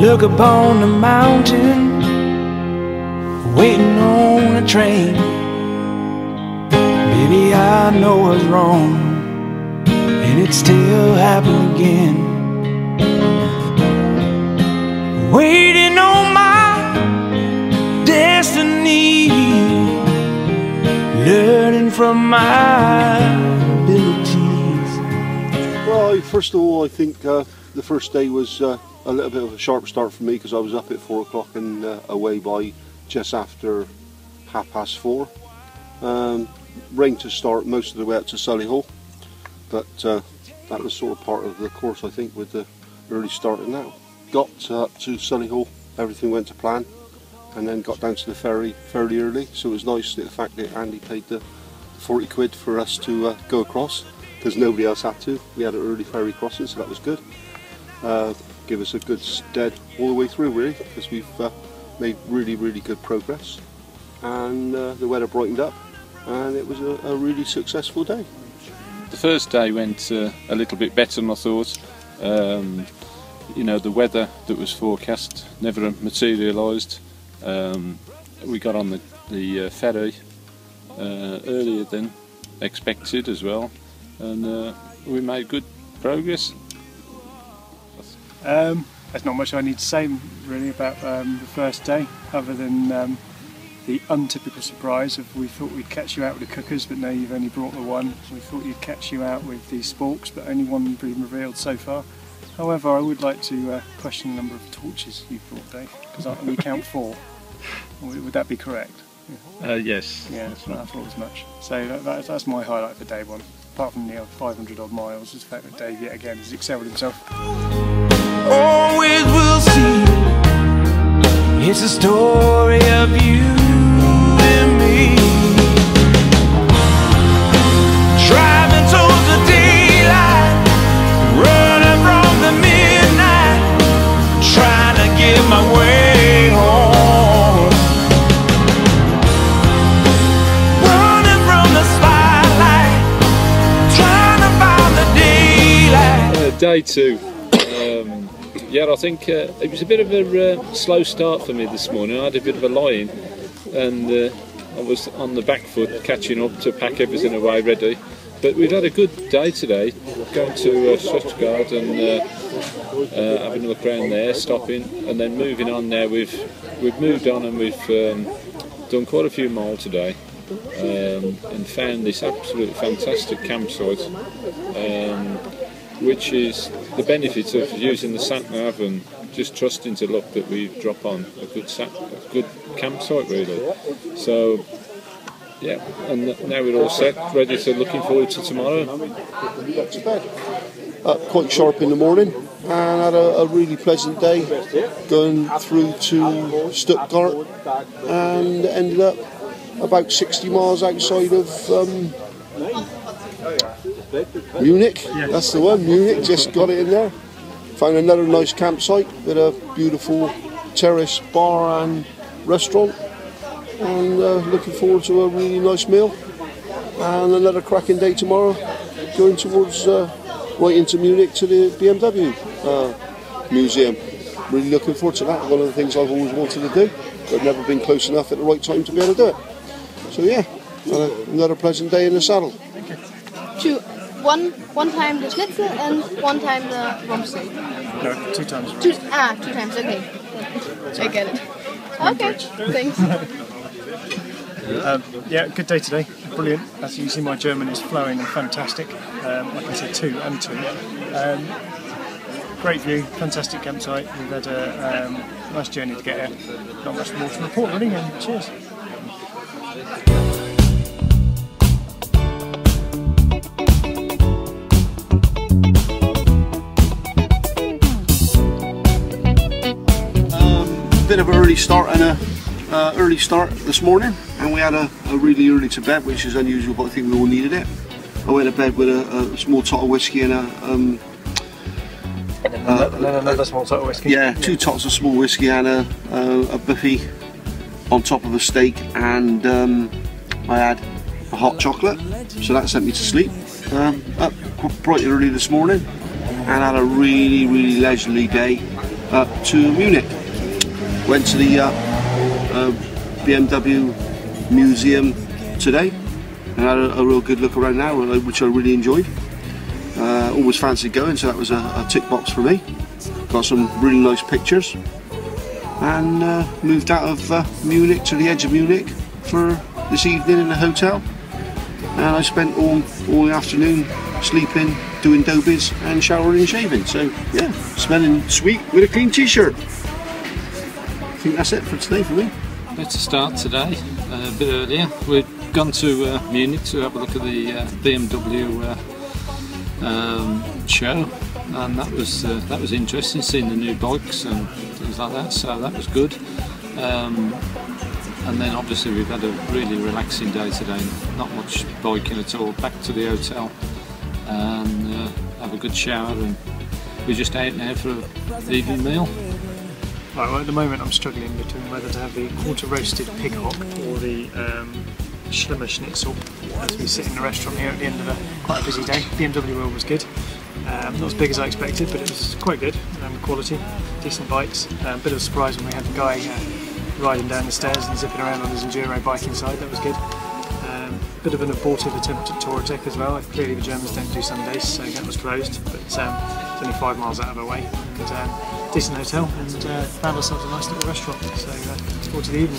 Look upon the mountain, waiting on a train. Baby, I know what's wrong, and it still happened again. Waiting on my destiny, learning from my abilities. Well, first of all, I think the first day was a little bit of a sharp start for me, because I was up at 4 o'clock and away by just after 4:30. Rain to start most of the way up to Sully Hall, but that was sort of part of the course, I think, with the early start. And now got up to Sully Hall, everything went to plan, and then got down to the ferry fairly early, so it was nice the fact that Andy paid the 40 quid for us to go across, because nobody else had to. We had an early ferry crossing, so that was good. Give us a good stead all the way through, really, because we've made really good progress, and the weather brightened up, and it was a really successful day. The first day went a little bit better than I thought. You know, the weather that was forecast never materialised. We got on the ferry earlier than expected as well, and we made good progress. There's not much I need to say really about the first day, other than the untypical surprise of we thought we'd catch you out with the cookers, but now you've only brought the one. We thought you'd catch you out with the sporks, but only one been revealed so far. However, I would like to question the number of torches you've brought, Dave, because we count 4. Would that be correct? Yeah. Yes. Yeah, that's right. I thought as much. So that's my highlight for day one, apart from the 500 odd miles, is the fact that Dave yet again has excelled himself. Always will see, it's a story of you and me, driving towards the daylight, running from the midnight, trying to get my way home, running from the spotlight, trying to find the daylight. Day two. Yeah, I think it was a bit of a slow start for me this morning. I had a bit of a lie-in, and I was on the back foot catching up to pack everything away ready. But we've had a good day today, going to Stuttgart and having a look around there, stopping, and then moving on there. We've moved on, and we've done quite a few miles today, and found this absolutely fantastic campsite, which is the benefit of using the sat-nav and just trusting to luck that we drop on a good campsite, really. So, yeah, and now we're all set, ready to looking forward to tomorrow. Not too bad. Up quite sharp in the morning, and had a really pleasant day going through to Stuttgart, and ended up about 60 miles outside of Munich, yes. That's the one, Munich, just got it in there. Found another nice campsite with a beautiful terrace bar and restaurant, and looking forward to a really nice meal and another cracking day tomorrow, going towards right into Munich to the BMW museum. Really looking forward to that, one of the things I've always wanted to do, but I've never been close enough at the right time to be able to do it. So yeah, another pleasant day in the saddle. One time the schnitzel and one time the Rumpsteak. No, 2 times. 2 times, okay. I get it. Okay, thanks. Yeah, good day today. Brilliant. As you see, my German is flowing and fantastic. Like I said, 2 and 2. Great view, fantastic campsite. We've had a nice journey to get here. Not much more to report, really, and cheers. Bit of an early start and a early start this morning, and we had a really early to bed, which is unusual, but I think we all needed it. I went to bed with a small tot of whiskey and another small tot of whiskey. Yeah, 2 tots of small whiskey and a buffet on top of a steak, and I had a hot chocolate, so that sent me to sleep. Up bright early this morning, and had a really leisurely day. to Munich. Went to the BMW museum today and had a real good look around now, which I really enjoyed. Always fancied going, so that was a tick box for me. Got some really nice pictures and moved out of Munich to the edge of Munich for this evening in a hotel, and I spent all the afternoon sleeping, doing dobies and showering and shaving. So yeah, smelling sweet with a clean t-shirt. I think that's it for today for me. Better start today, a bit earlier. We've gone to Munich to have a look at the BMW show, and that was interesting, seeing the new bikes and things like that, so that was good. And then obviously we've had a really relaxing day today, not much biking at all. Back to the hotel and have a good shower, and we're just out now for an evening meal. Right, well, at the moment I'm struggling between whether to have the quarter roasted pig hock or the Schlemmer schnitzel as we sit in the restaurant here at the end of quite a busy day. BMW World was good. Not as big as I expected, but it was quite good. Quality, decent bikes. A bit of a surprise when we had the guy riding down the stairs and zipping around on his enduro bike inside. That was good. Bit of an abortive attempt at Touratech as well. Clearly the Germans don't do Sundays, so that was closed, but it's only 5 miles out of our way. But, decent hotel, and found ourselves a nice little restaurant, so look forward to the evening.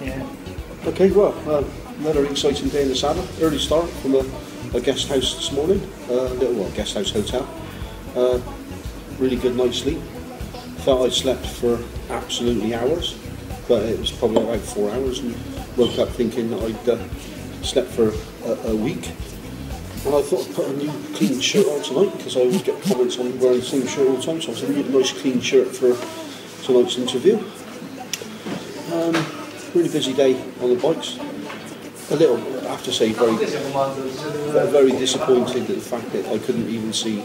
Yeah. Okay, well, another exciting day in the saddle. Early start from a guest house this morning, guest house hotel. Really good night's sleep. Felt I slept for absolutely hours, but it was probably about 4 hours, and woke up thinking that I'd slept for a week. And I thought I'd put a new clean shirt on tonight, because I always get comments on wearing the same shirt all the time, so I said I need a nice clean shirt for tonight's interview. Really busy day on the bikes. A little, I have to say, very disappointed at the fact that I couldn't even see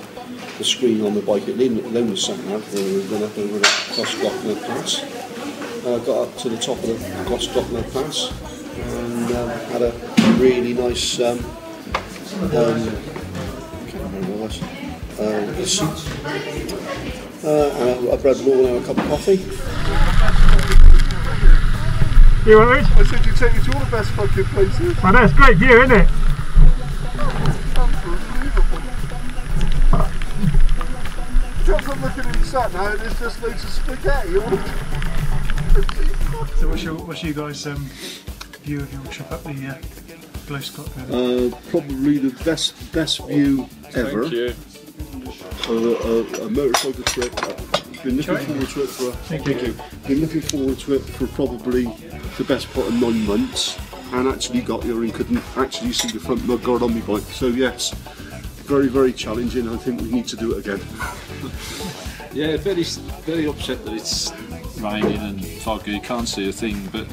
the screen on the bike. It then was sat nav when we went up over the Grossglockner Pass. Got up to the top of the Grossglockner Pass and had a really nice I can't remember what it was. A soup. And a bread roll and a cup of coffee. You alright? I said you take me to all the best fucking places. Well, that's great view, isn't it? Just I'm looking in the sat now and there's just loads of spaghetti. So what's your guys' view of your trip up the probably the best view ever. Thank you. A motorcycle trip. Been looking forward to it for. Thank you. Been looking forward to it for probably the best part of 9 months, and actually got here and couldn't actually see the front mud guard on my bike. So yes, very very challenging. I think we need to do it again. Yeah, very very upset that it's raining and foggy. You can't see a thing, but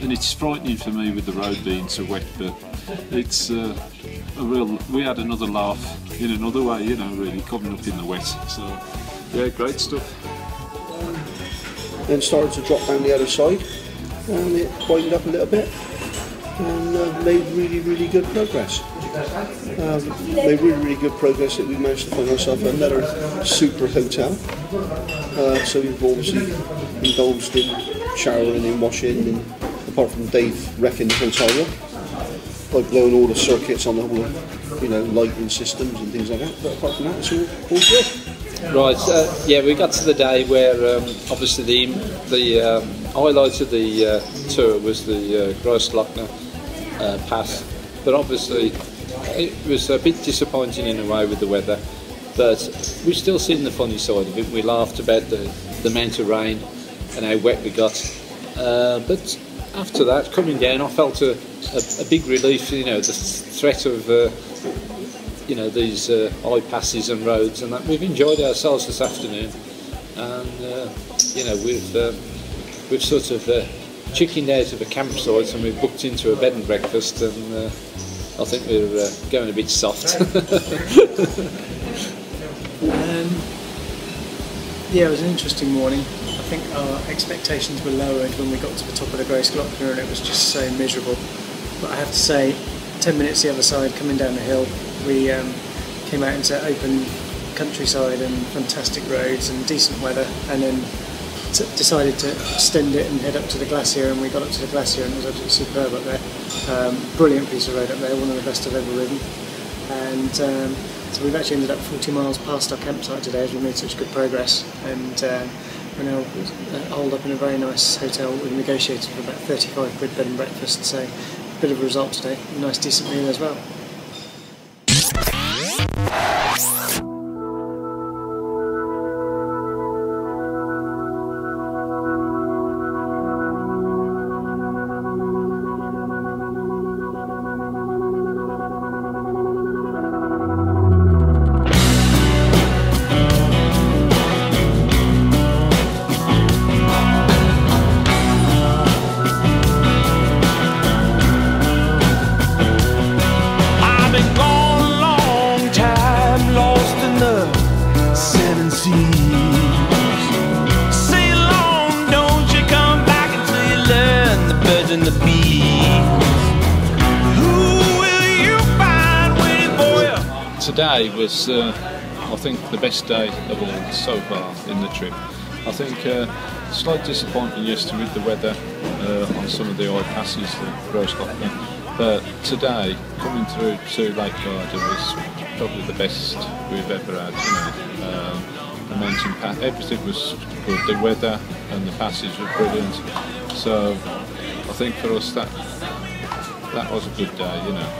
and it's frightening for me with the road being so wet, but. It's a real. We had another laugh in another way, you know, really coming up in the wet. So, yeah, great stuff. Then started to drop down the other side, and it widened up a little bit, and made really, really good progress. Made really, really good progress that we managed to find ourselves another super hotel. So we've obviously indulged in showering and washing, and apart from Dave wrecking the hotel room. By blowing all the circuits on the whole, you know, lighting systems and things like that. But apart from that, it's all good. Right. Yeah, we got to the day where obviously the highlight of the tour was the Grossglockner Pass, but obviously it was a bit disappointing in a way with the weather. But we've still seen the funny side of it. We laughed about the amount of rain and how wet we got, but. After that, coming down, I felt a big relief. You know, the threat of you know, these high passes and roads, and that we've enjoyed ourselves this afternoon, and you know, we've sort of chickened out of a campsite, and we've booked into a bed and breakfast, and I think we're going a bit soft. Yeah, it was an interesting morning. I think our expectations were lowered when we got to the top of the Grossglockner, and it was just so miserable. But I have to say, 10 minutes the other side, coming down the hill, we came out into open countryside and fantastic roads and decent weather, and then decided to extend it and head up to the glacier, and we got up to the glacier and it was absolutely superb up there. Brilliant piece of road up there, one of the best I've ever ridden. And so we've actually ended up 40 miles past our campsite today as we made such good progress, and we're now holed up in a very nice hotel. We negotiated for about 35 quid bed and breakfast, so a bit of a result today, a nice decent meal as well. Today was, I think, the best day of all so far in the trip. I think slight disappointment yesterday with the weather on some of the high passes, the Grossglockner, but today coming through to Lake Garda was probably the best we've ever had. You know, the mountain pass, everything was good. The weather and the passes were brilliant. So I think for us that was a good day, you know.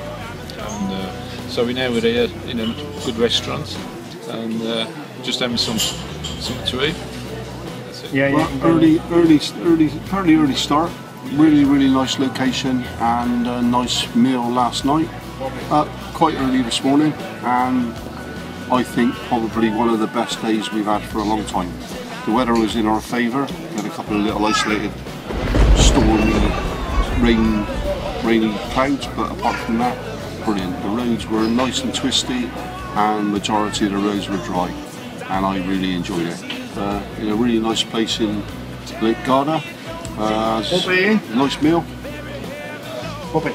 And, so we now we're here in a good restaurant and just having something to eat. That's it. Yeah, well, early start. Really nice location and a nice meal last night. Up quite early this morning, and I think probably one of the best days we've had for a long time. The weather was in our favour. We had a couple of little isolated stormy, rainy clouds, but apart from that. Brilliant. The roads were nice and twisty, and majority of the roads were dry, and I really enjoyed it. In a really nice place in Lake Garda. Nice meal. Poppy.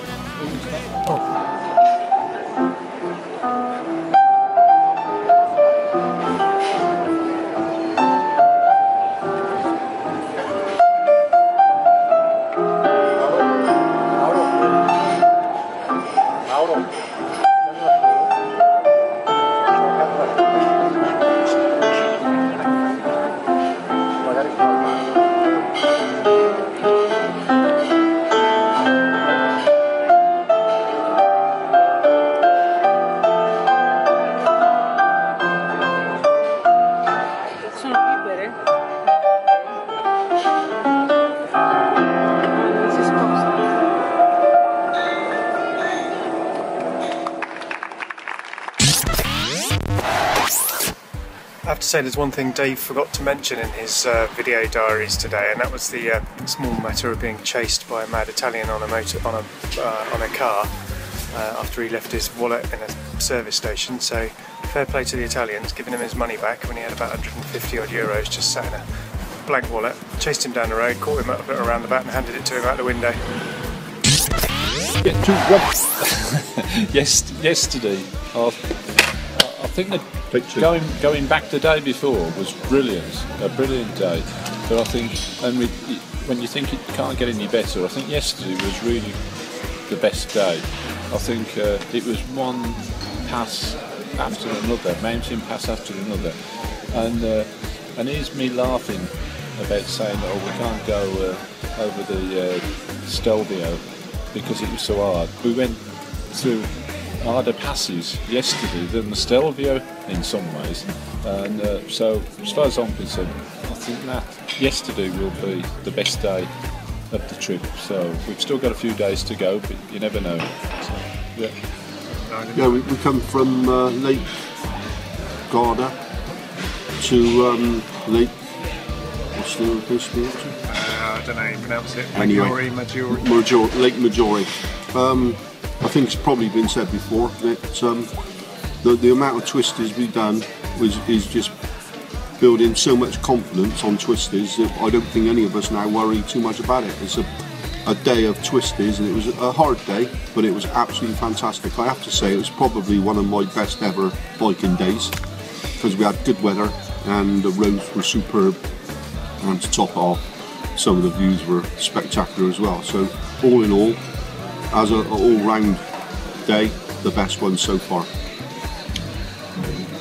I have to say there's one thing Dave forgot to mention in his video diaries today, and that was the small matter of being chased by a mad Italian on a car after he left his wallet in a service station. So fair play to the Italians, giving him his money back when he had about 150 odd euros just sat in a blank wallet. Chased him down the road, caught him up at a roundabout and handed it to him out the window. Yesterday, I think that going back the day before was brilliant, a brilliant day. But I think, and when you think it can't get any better, I think yesterday was really the best day. I think it was one pass after another, mountain pass after another, and here's me laughing about saying, oh, we can't go over the Stelvio because it was so hard. We went through harder passes yesterday than the Stelvio in some ways, and so as far as I'm concerned, I think that yesterday will be the best day of the trip. So we've still got a few days to go, but you never know. So, yeah. Yeah, we come from Lake Garda to Lake. What's the place? I don't know how you pronounce it. Maggiore, Maggiore. Maggiore, Lake Maggiore. I think it's probably been said before that the amount of twisties we've done is just building so much confidence on twisties that I don't think any of us now worry too much about it. It's a day of twisties, and it was a hard day, but it was absolutely fantastic. I have to say it was probably one of my best ever biking days. because we had good weather and the roads were superb, and to top it off, some of the views were spectacular as well. So all in all, as an all-round day, the best one so far.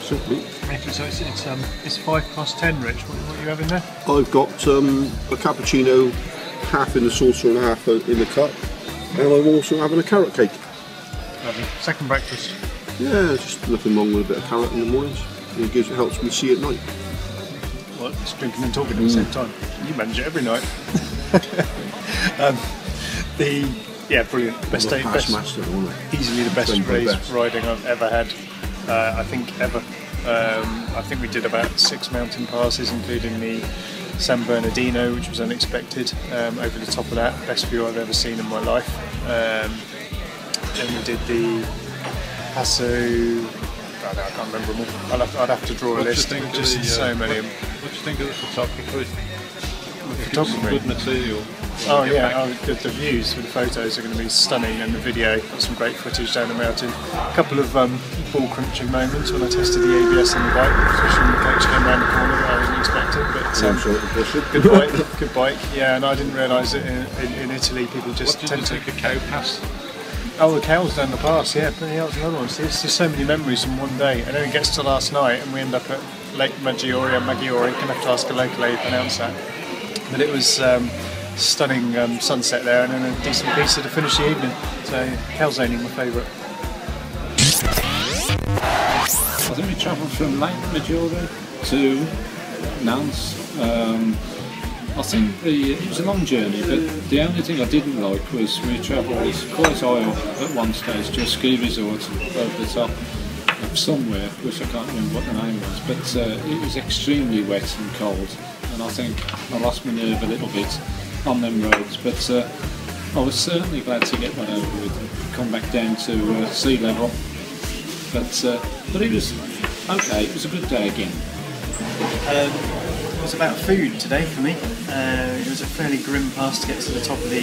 Certainly. Thank you. So it's 5 past 10, Rich. What are you having there? I've got a cappuccino, half in the saucer and half in the cup, and I'm also having a carrot cake. Lovely. Second breakfast. Yeah, just nothing wrong with a bit of carrot in the mornings. It helps me see at night. Well, it's drinking and talking at the same time. You manage it every night. Yeah, brilliant. Best day, best master, easily the best race riding I've ever had. I think ever. I think we did about 6 mountain passes, including the San Bernardino, which was unexpected. Over the top of that, best view I've ever seen in my life. Then we did the Passo. I can't remember them all. I'd have to draw a list. Just so many of them. What do you think of the photography? Photography. Good material. Oh yeah, the views with the photos are going to be stunning, and the video got some great footage down the mountain. A couple of ball crunching moments when I tested the ABS on the bike, especially when the coach came around the corner that I wasn't expecting. But good bike. Yeah, and I didn't realise that in Italy people just tend to take a cow pass. Oh, the cows down the pass. Yeah, but that was another one. So there's just so many memories in one day, and then it gets to last night, and we end up at Lake Maggiore. I'm gonna have to ask a local how you pronounce that. But it was stunning sunset there, and then a decent pizza to finish the evening. So calzoning, my favourite. I think we travelled from Lake Maggiore to Nantes. I think it was a long journey, but the only thing I didn't like was we travelled quite high up at one stage to a ski resort over the top of somewhere, which I can't remember what the name was, but it was extremely wet and cold. And I think I lost my nerve a little bit on them roads, but I was certainly glad to get one over with and come back down to sea level. But it was okay. It was a good day again. It was about food today for me. It was a fairly grim pass to get to the top of the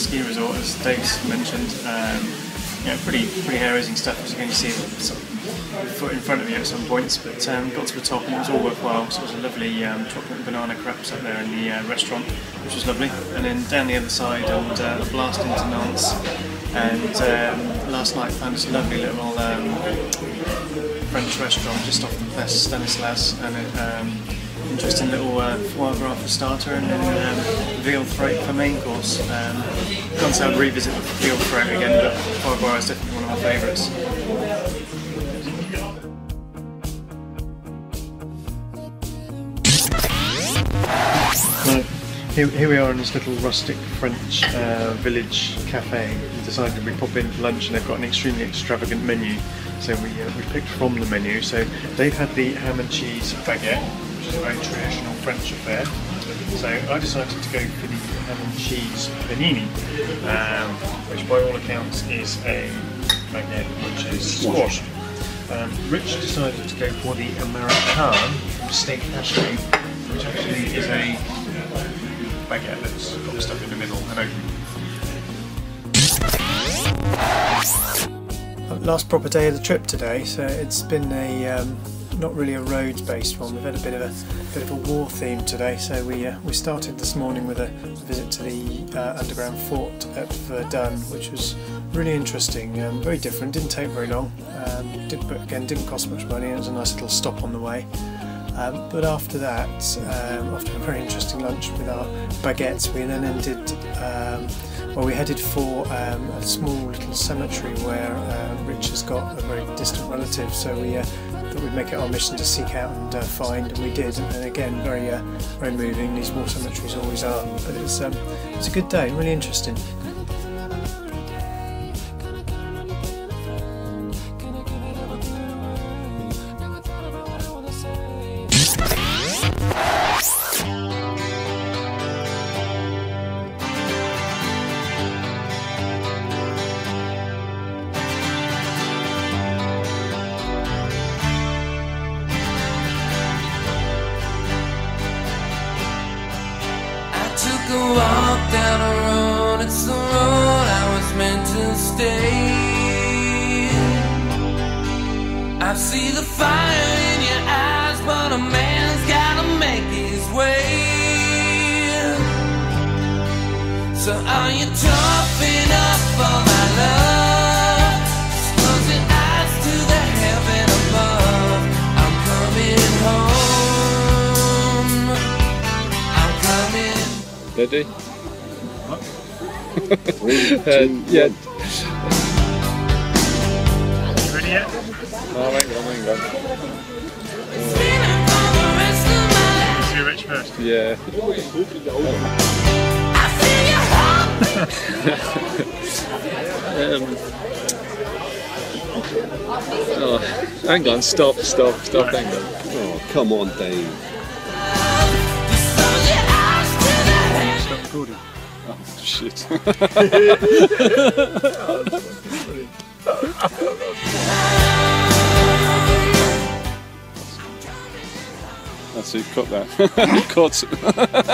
ski resort, as Dave's mentioned. You know, pretty hair-raising stuff, as you can see sort of foot in front of me at some points, but got to the top and it was all worthwhile. So it was a lovely chocolate and banana crepes up there in the restaurant, which was lovely. And then down the other side, and a blast into Nantes. And last night found this lovely little French restaurant just off the Place Stanislas, and interesting little foie gras for starter, and then veal throat for main course. Can't say I'd revisit the veal throat again, but foie gras is definitely one of my favourites. Right. Here we are in this little rustic French village cafe. We decided we'd pop in for lunch, and they've got an extremely extravagant menu. So we picked from the menu. So they've had the ham and cheese baguette, which is a very traditional French affair. So I decided to go for the ham and cheese panini, which by all accounts is a baguette which is squashed. Rich decided to go for the American steak hash, which actually is a baguette that's got stuff in the middle and open. Last proper day of the trip today, so it's been a not really a roads-based one. We've had a bit of a war theme today. So we started this morning with a visit to the underground fort at Verdun, which was really interesting, very different. Didn't take very long. Didn't cost much money. It was a nice little stop on the way. But after that, after a very interesting lunch with our baguettes, we then ended. Well, we headed for a small little cemetery where Rich has got a very distant relative. So we thought we'd make it our mission to seek out and find, and we did. And again, very moving. These war cemeteries always are. But it's a good day, really interesting. I see the fire in your eyes. a man's gotta make his way. So are you tough enough for my love? Just close your eyes to the heaven above. I'm coming home, I'm coming. Ready? What? 3, 2, 1. Yeah. Ready yet? Oh my god, Let's do Rich first. Yeah. Oh, hang on, stop, hang on. Oh, come on, Dave. Stop recording. Oh, shit. That's it, cut that. Cut.